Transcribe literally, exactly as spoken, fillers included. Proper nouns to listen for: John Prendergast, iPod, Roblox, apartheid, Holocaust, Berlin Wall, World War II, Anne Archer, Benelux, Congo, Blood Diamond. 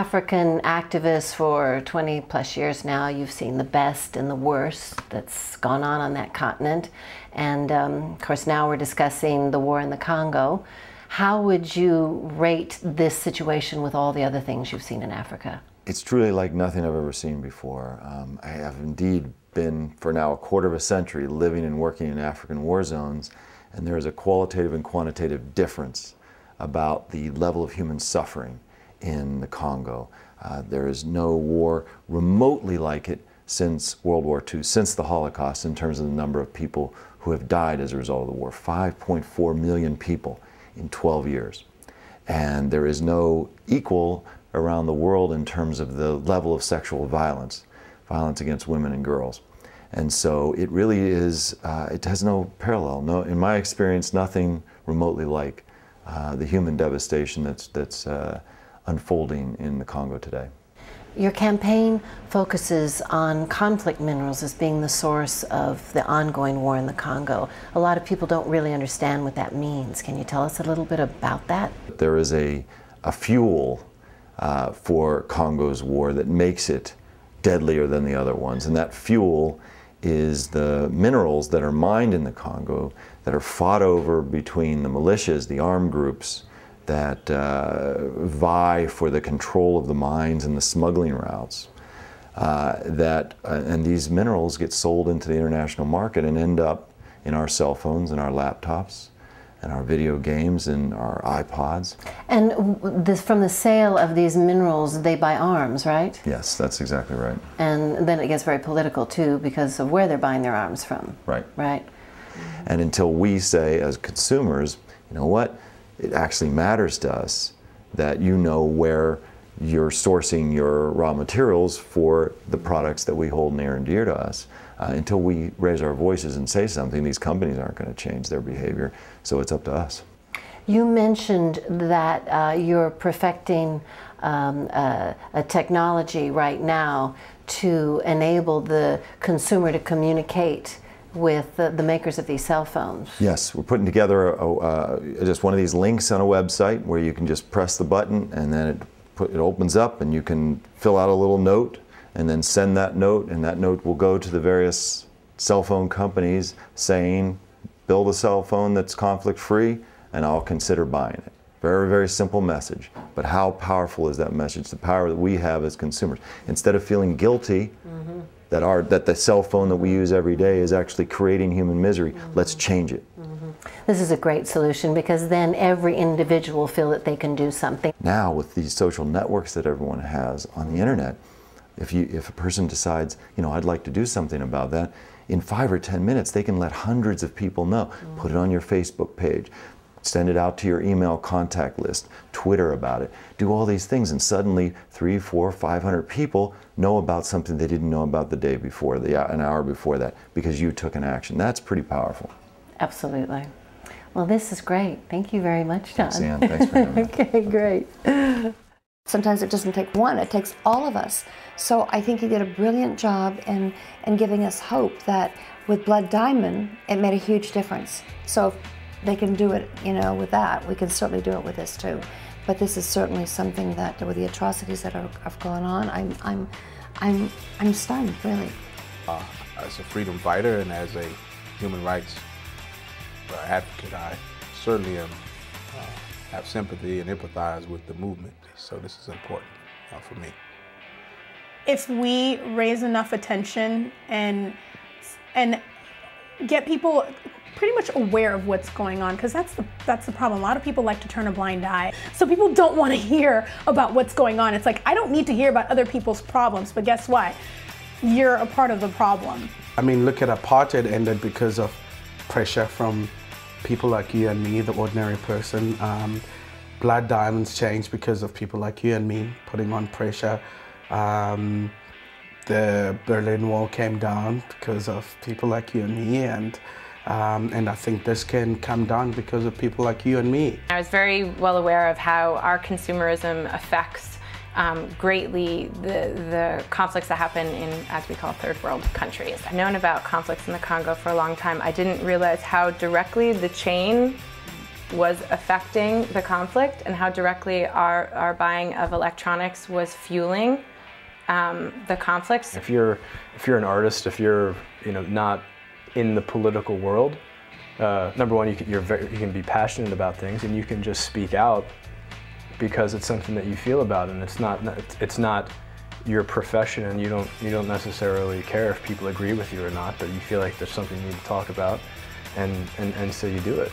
African activist for twenty plus years now. You've seen the best and the worst that's gone on on that continent. And um, of course now we're discussing the war in the Congo. How would you rate this situation with all the other things you've seen in Africa? It's truly like nothing I've ever seen before. Um, I have indeed been for now a quarter of a century living and working in African war zones, and there is a qualitative and quantitative difference about the level of human suffering in the Congo. Uh, there is no war remotely like it since World War Two, since the Holocaust, in terms of the number of people who have died as a result of the war. five point four million people in twelve years. And there is no equal around the world in terms of the level of sexual violence, violence against women and girls. And so it really is, uh, it has no parallel. No, in my experience, nothing remotely like uh, the human devastation that's, that's uh, unfolding in the Congo today. Your campaign focuses on conflict minerals as being the source of the ongoing war in the Congo. A lot of people don't really understand what that means. Can you tell us a little bit about that? There is a, a fuel uh, for Congo's war that makes it deadlier than the other ones, and that fuel is the minerals that are mined in the Congo that are fought over between the militias, the armed groups, that uh, vie for the control of the mines and the smuggling routes. Uh, that, uh, and these minerals get sold into the international market and end up in our cell phones and our laptops and our video games and our iPods. And this, from the sale of these minerals, they buy arms, right? Yes, that's exactly right. And then it gets very political too, because of where they're buying their arms from. Right. Right. And until we say as consumers, you know what, it actually matters to us that you know where you're sourcing your raw materials for the products that we hold near and dear to us. Uh, until we raise our voices and say something, these companies aren't going to change their behavior, so it's up to us. You mentioned that uh, you're perfecting um, a, a technology right now to enable the consumer to communicate with the, the makers of these cell phones. Yes, we're putting together a, a, uh, just one of these links on a website where you can just press the button and then it, put, it opens up and you can fill out a little note and then send that note, and that note will go to the various cell phone companies saying, build a cell phone that's conflict-free and I'll consider buying it. Very, very simple message, but how powerful is that message? The power that we have as consumers. Instead of feeling guilty mm-hmm. that, our, that the cell phone that we use every day is actually creating human misery, mm-hmm. let's change it. Mm-hmm. This is a great solution, because then every individual feels that they can do something. Now with these social networks that everyone has on the internet, If, you, if a person decides, you know, I'd like to do something about that, in five or ten minutes they can let hundreds of people know. Mm-hmm. Put it on your Facebook page, send it out to your email contact list, Twitter about it, do all these things, and suddenly three, four, five hundred people know about something they didn't know about the day before, the, an hour before that, because you took an action. That's pretty powerful. Absolutely. Well, this is great. Thank you very much, John. Thanks, Anne. Thanks for having okay, me. Great. Sometimes it doesn't take one, it takes all of us. So I think he did a brilliant job in, in giving us hope that with Blood Diamond, it made a huge difference. So if they can do it, you know, with that, we can certainly do it with this too. But this is certainly something that, with the atrocities that are, have gone on, I'm, I'm, I'm, I'm stunned, really. Uh, as a freedom fighter and as a human rights advocate, I certainly am uh, have sympathy and empathize with the movement. So this is important uh, for me. If we raise enough attention and, and get people pretty much aware of what's going on, because that's the, that's the problem. A lot of people like to turn a blind eye. So people don't want to hear about what's going on. It's like, I don't need to hear about other people's problems, but guess what? You're a part of the problem. I mean, look at apartheid ended because of pressure from people like you and me, the ordinary person. Um, Blood Diamonds changed because of people like you and me putting on pressure. Um, the Berlin Wall came down because of people like you and me, and um, and I think this can come down because of people like you and me. I was very well aware of how our consumerism affects um, greatly the, the conflicts that happen in, as we call, third world countries. I've known about conflicts in the Congo for a long time. I didn't realize how directly the chain was affecting the conflict and how directly our, our buying of electronics was fueling um, the conflicts. If you're, if you're an artist, if you're you know, not in the political world, uh, number one, you can, you're very, you can be passionate about things and you can just speak out because it's something that you feel about, and it's not, it's not your profession, and you don't, you don't necessarily care if people agree with you or not, but you feel like there's something you need to talk about, and, and, and so you do it.